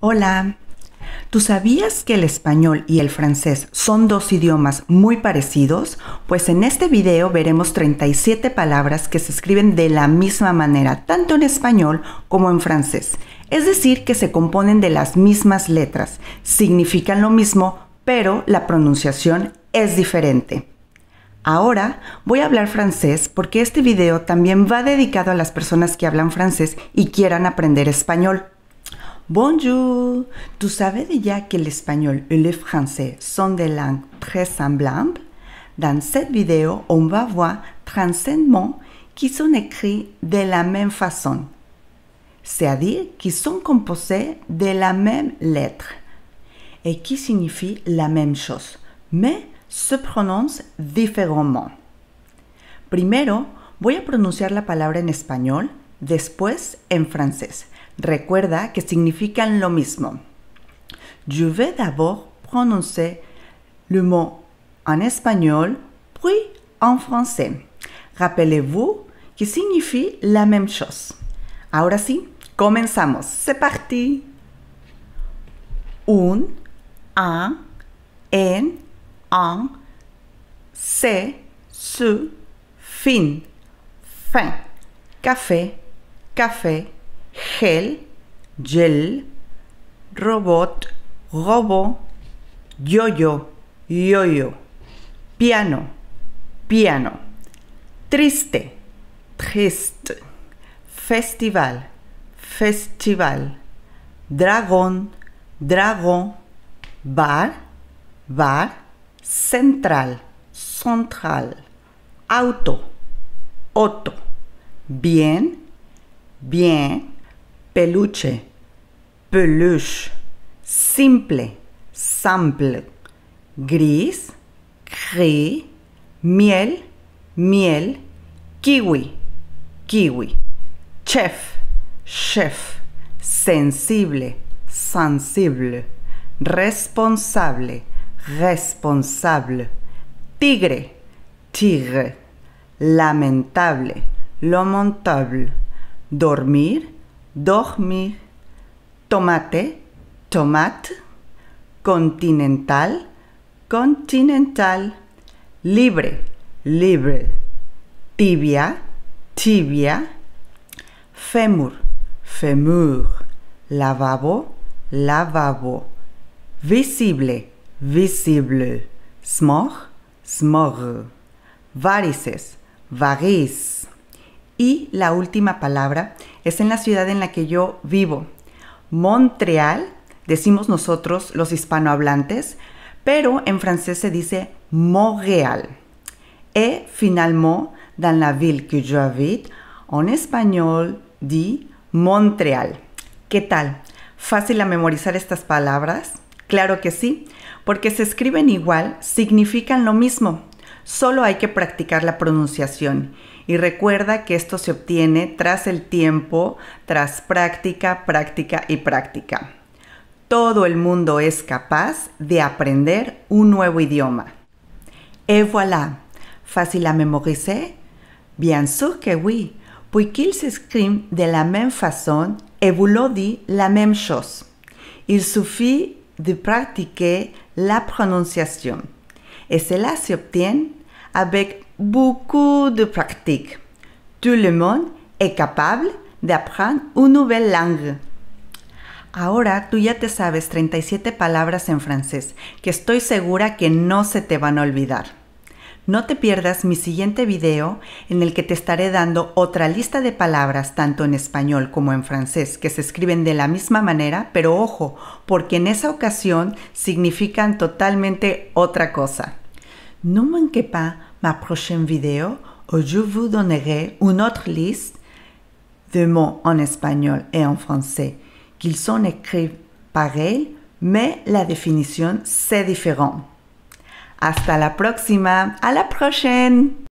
Hola, ¿tú sabías que el español y el francés son dos idiomas muy parecidos? Pues en este video veremos 37 palabras que se escriben de la misma manera, tanto en español como en francés. Es decir, que se componen de las mismas letras, significan lo mismo, pero la pronunciación es diferente. Ahora voy a hablar francés porque este video también va dedicado a las personas que hablan francés y quieran aprender español. Bonjour, ¿tú sabes ya que el español y el francés son de langues très semblables? Dans cette vidéo, on va voir 37 mots qui sont écrits de la même façon, c'est-à-dire qui sont composés de la même lettre et qui signifient la même chose, mais se prononcent différemment. Primero, voy a pronunciar la palabra en español, después en francés. Recuerda que significan lo mismo. Je vais d'abord prononcer le mot en espagnol, puis en français. Rappelez-vous que signifie la même chose. Ahora sí, comenzamos. C'est parti. Un, un, en, c'est, ce, fin, fin. Café, café. Gel, gel, robot, robo, yo-yo, yo-yo, piano, piano, triste, triste, festival, festival, dragón, dragón, bar, bar, central, central, auto, auto, bien, bien, peluche, peluche, simple, simple, gris, gris, miel, miel, kiwi, kiwi, chef, chef, sensible, sensible, responsable, responsable, tigre, tigre, lamentable, lamentable, dormir, dormir, tomate, tomate, continental, continental, libre, libre, tibia, tibia, fémur, fémur, lavabo, lavabo, visible, visible, smog, smog, varices, varices. Y la última palabra es en la ciudad en la que yo vivo. Montréal, decimos nosotros los hispanohablantes, pero en francés se dice Montréal. Et finalement, dans la ville que j'habite, en español dit Montréal. ¿Qué tal? ¿Fácil a memorizar estas palabras? Claro que sí, porque se escriben igual, significan lo mismo. Solo hay que practicar la pronunciación y recuerda que esto se obtiene tras el tiempo, tras práctica, práctica y práctica. Todo el mundo es capaz de aprender un nuevo idioma. Et voilà, facile à mémoriser? Bien sûr que oui, puisqu'ils s'écrivent de la même façon et vous l'ont dit la même chose. Il suffit de pratiquer la prononciation. Et cela s'obtient avec beaucoup de pratique. Tout le monde est capable d'apprendre une nouvelle langue. Ahora tú ya te sabes 37 palabras en francés que estoy segura que no se te van a olvidar. No te pierdas mi siguiente video en el que te estaré dando otra lista de palabras tanto en español como en francés que se escriben de la misma manera, pero ojo, porque en esa ocasión significan totalmente otra cosa. No manquez pas ma prochaine vidéo où je vous donnerai une autre liste de mots en espagnol et en français qu'ils sont écrits pareil, mais la définition c'est différent. Hasta la próxima. A la prochaine.